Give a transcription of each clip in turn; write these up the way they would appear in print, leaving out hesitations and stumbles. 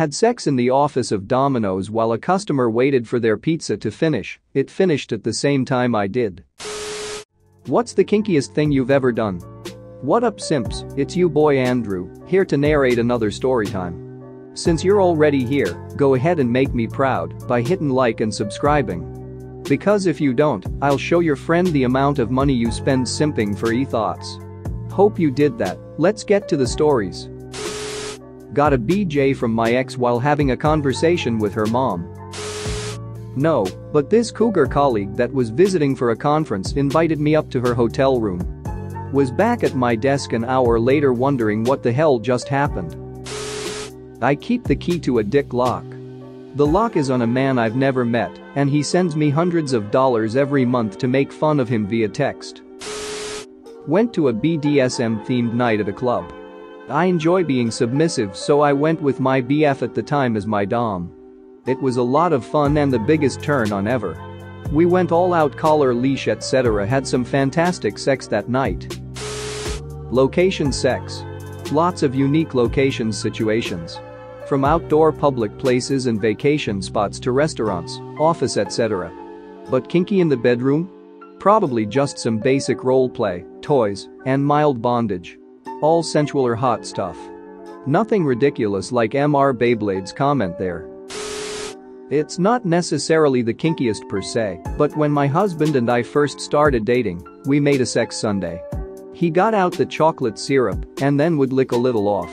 had sex in the office of Domino's while a customer waited for their pizza to finish. It finished at the same time I did. What's the kinkiest thing you've ever done? What up, simps? It's you boy Andrew, here to narrate another story time. Since you're already here, go ahead and make me proud by hitting like and subscribing. Because if you don't, I'll show your friend the amount of money you spend simping for e-thoughts. Hope you did that. Let's get to the stories. Got a BJ from my ex while having a conversation with her mom. No, but this cougar colleague that was visiting for a conference invited me up to her hotel room. Was back at my desk an hour later wondering what the hell just happened. I keep the key to a dick lock. The lock is on a man I've never met, and he sends me hundreds of dollars every month to make fun of him via text. Went to a BDSM-themed night at a club. I enjoy being submissive, so I went with my BF at the time as my dom. It was a lot of fun and the biggest turn on ever. We went all out, collar, leash, etc. Had some fantastic sex that night. Location sex. Lots of unique location situations. From outdoor public places and vacation spots to restaurants, office, etc. But kinky in the bedroom? Probably just some basic roleplay, toys, and mild bondage. All sensual or hot stuff. Nothing ridiculous like MR Beyblade's comment there. It's not necessarily the kinkiest per se, but when my husband and I first started dating, we made a sex Sunday. He got out the chocolate syrup and then would lick a little off.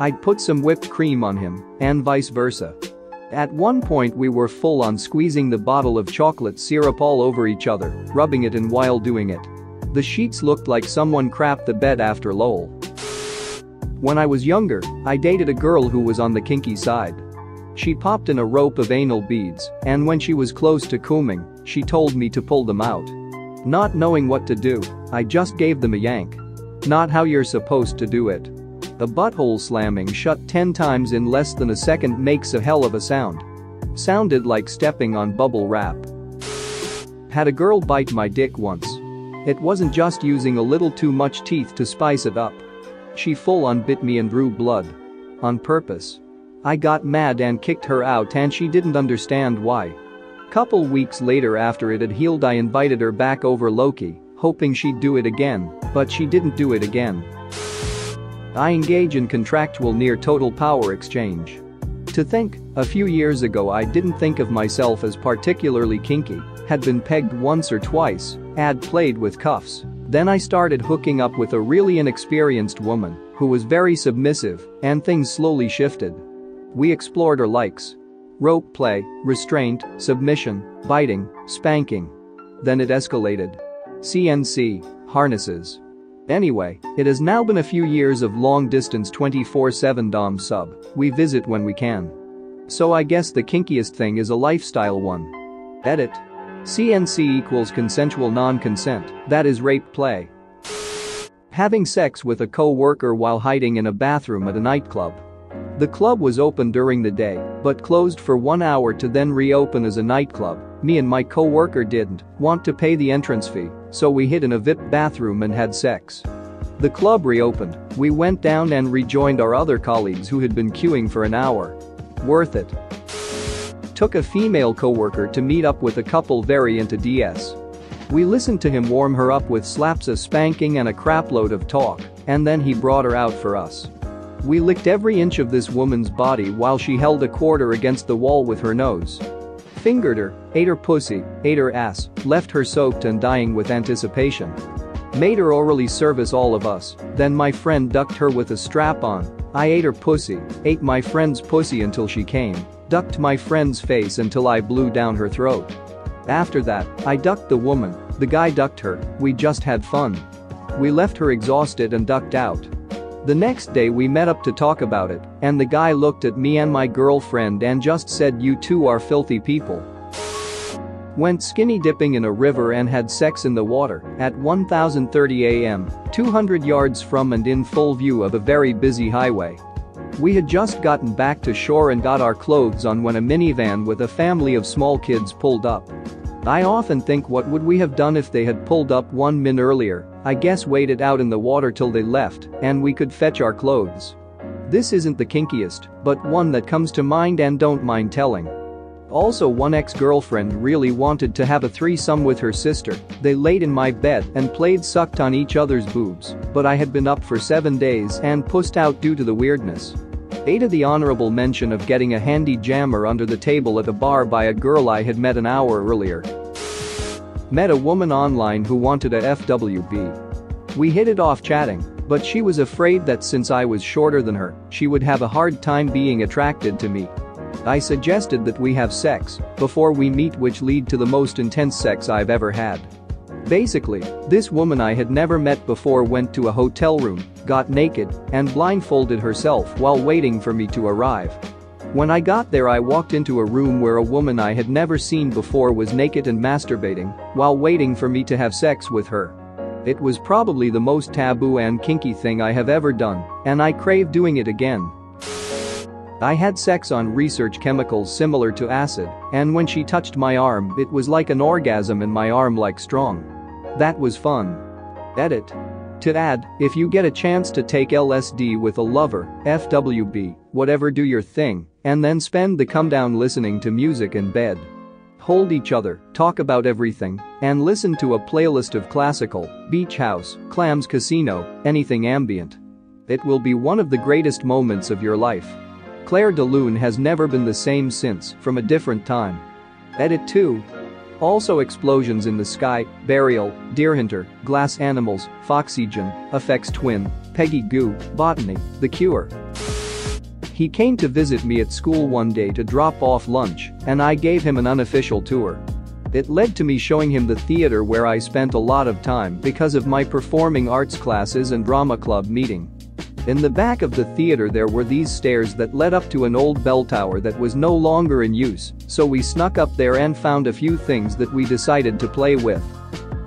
I'd put some whipped cream on him and vice versa. At one point we were full on squeezing the bottle of chocolate syrup all over each other, rubbing it in while doing it. The sheets looked like someone crapped the bed after, lol. When I was younger, I dated a girl who was on the kinky side. She popped in a rope of anal beads, and when she was close to cooming, she told me to pull them out. Not knowing what to do, I just gave them a yank. Not how you're supposed to do it. A butthole slamming shut 10 times in less than a second makes a hell of a sound. Sounded like stepping on bubble wrap. Had a girl bite my dick once. It wasn't just using a little too much teeth to spice it up. She full on bit me and drew blood. On purpose. I got mad and kicked her out, and she didn't understand why. Couple weeks later, after it had healed, I invited her back over low-key, hoping she'd do it again, but she didn't do it again. I engage in contractual near total power exchange. To think, a few years ago I didn't think of myself as particularly kinky, had been pegged once or twice, had played with cuffs, then I started hooking up with a really inexperienced woman who was very submissive, and things slowly shifted. We explored her likes. Rope play, restraint, submission, biting, spanking. Then it escalated. CNC, harnesses. Anyway, it has now been a few years of long-distance 24/7 dom sub. We visit when we can. So I guess the kinkiest thing is a lifestyle one. Edit. CNC equals consensual non-consent, that is rape play. Having sex with a co-worker while hiding in a bathroom at a nightclub. The club was open during the day, but closed for 1 hour to then reopen as a nightclub. Me and my co-worker didn't want to pay the entrance fee, so we hid in a VIP bathroom and had sex. The club reopened, we went down and rejoined our other colleagues who had been queuing for an hour. Worth it. Took a female co-worker to meet up with a couple very into DS. We listened to him warm her up with slaps, a spanking and a crapload of talk, and then he brought her out for us. We licked every inch of this woman's body while she held a quarter against the wall with her nose. Fingered her, ate her pussy, ate her ass, left her soaked and dying with anticipation. Made her orally service all of us, then my friend ducked her with a strap on. I ate her pussy, ate my friend's pussy until she came, ducked my friend's face until I blew down her throat. After that, I ducked the woman, the guy ducked her, we just had fun. We left her exhausted and ducked out. The next day we met up to talk about it, and the guy looked at me and my girlfriend and just said, "You two are filthy people." Went skinny dipping in a river and had sex in the water at 1:30 a.m., 200 yards from and in full view of a very busy highway. We had just gotten back to shore and got our clothes on when a minivan with a family of small kids pulled up. I often think, what would we have done if they had pulled up 1 minute earlier? I guess waited out in the water till they left and we could fetch our clothes. This isn't the kinkiest, but one that comes to mind and don't mind telling. Also, one ex-girlfriend really wanted to have a threesome with her sister. They laid in my bed and played sucked on each other's boobs, but I had been up for 7 days and pussed out due to the weirdness. 8. The honorable mention of getting a handy jammer under the table at a bar by a girl I had met an hour earlier. Met a woman online who wanted a FWB. We hit it off chatting, but she was afraid that since I was shorter than her, she would have a hard time being attracted to me. I suggested that we have sex before we meet, which led to the most intense sex I've ever had. Basically, this woman I had never met before went to a hotel room, got naked, and blindfolded herself while waiting for me to arrive. When I got there, I walked into a room where a woman I had never seen before was naked and masturbating while waiting for me to have sex with her. It was probably the most taboo and kinky thing I have ever done, and I crave doing it again. I had sex on research chemicals similar to acid, and when she touched my arm, it was like an orgasm in my arm, like strong. That was fun. Edit. To add, if you get a chance to take LSD with a lover, FWB, whatever, do your thing, and then spend the come down listening to music in bed. Hold each other, talk about everything, and listen to a playlist of classical, beach house, clams casino, anything ambient. It will be one of the greatest moments of your life. Claire de Lune has never been the same since, from a different time. Edit 2. Also, explosions in the sky, burial, deer hunter, glass animals, Foxygen, FX Twin, Peggy Goo, botany, the cure. He came to visit me at school one day to drop off lunch, and I gave him an unofficial tour. It led to me showing him the theater where I spent a lot of time because of my performing arts classes and drama club meeting. In the back of the theater there were these stairs that led up to an old bell tower that was no longer in use, so we snuck up there and found a few things that we decided to play with.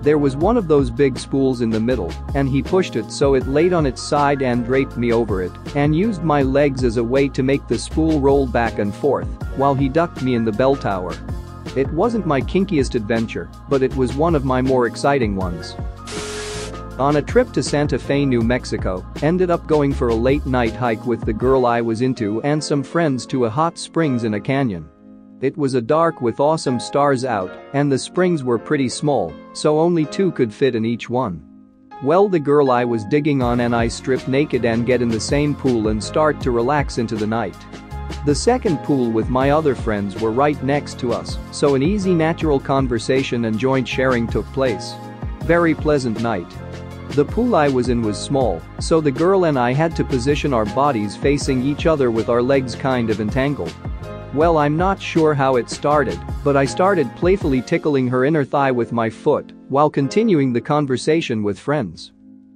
There was one of those big spools in the middle, and he pushed it so it laid on its side and draped me over it, and used my legs as a way to make the spool roll back and forth while he ducked me in the bell tower. It wasn't my kinkiest adventure, but it was one of my more exciting ones. On a trip to Santa Fe, New Mexico, ended up going for a late-night hike with the girl I was into and some friends to a hot springs in a canyon. It was a dark with awesome stars out, and the springs were pretty small, so only 2 could fit in each one. Well, the girl I was digging on and I strip naked and get in the same pool and start to relax into the night. The second pool with my other friends were right next to us, so an easy natural conversation and joint sharing took place. Very pleasant night. The pool I was in was small, so the girl and I had to position our bodies facing each other with our legs kind of entangled. Well, I'm not sure how it started, but I started playfully tickling her inner thigh with my foot while continuing the conversation with friends.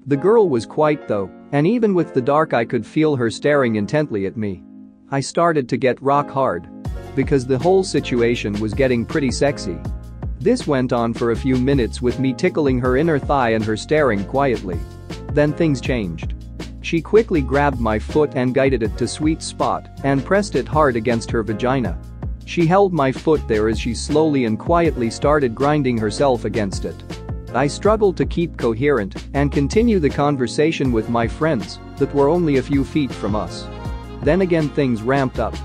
The girl was quiet though, and even with the dark I could feel her staring intently at me. I started to get rock hard because the whole situation was getting pretty sexy. This went on for a few minutes with me tickling her inner thigh and her staring quietly. Then things changed. She quickly grabbed my foot and guided it to sweet spot and pressed it hard against her vagina. She held my foot there as she slowly and quietly started grinding herself against it. I struggled to keep coherent and continue the conversation with my friends that were only a few feet from us. Then again things ramped up.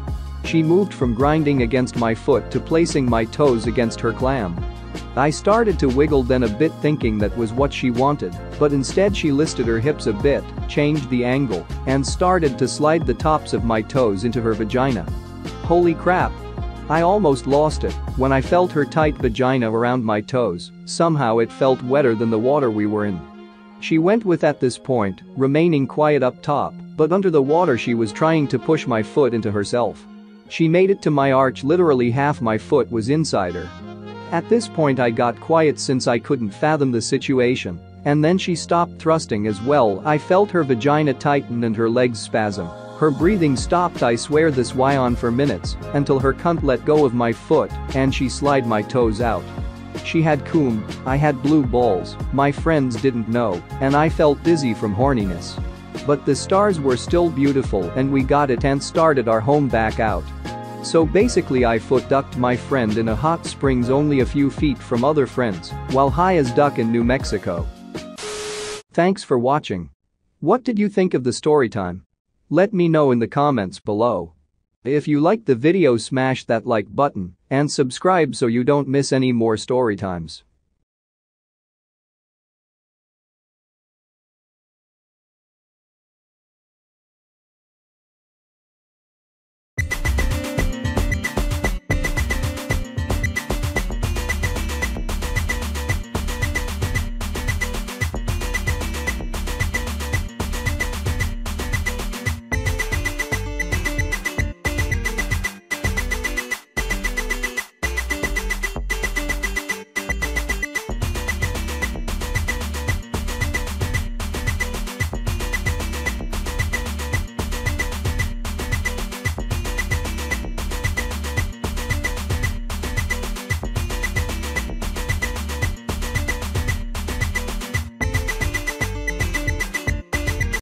She moved from grinding against my foot to placing my toes against her clam. I started to wiggle then a bit, thinking that was what she wanted, but instead she lifted her hips a bit, changed the angle, and started to slide the tops of my toes into her vagina. Holy crap! I almost lost it when I felt her tight vagina around my toes. Somehow it felt wetter than the water we were in. She went with at this point, remaining quiet up top, but under the water she was trying to push my foot into herself. She made it to my arch, literally half my foot was inside her. At this point I got quiet since I couldn't fathom the situation, and then she stopped thrusting as well. I felt her vagina tighten and her legs spasm. Her breathing stopped. I swear this went on for minutes until her cunt let go of my foot and she slid my toes out. She had cum, I had blue balls, my friends didn't know, and I felt dizzy from horniness. But the stars were still beautiful and we got it and started our home back out. So basically I foot ducked my friend in a hot springs only a few feet from other friends while high as duck in New Mexico. Thanks for watching. What did you think of the story time? Let me know in the comments below. If you liked the video, smash that like button and subscribe so you don't miss any more story times.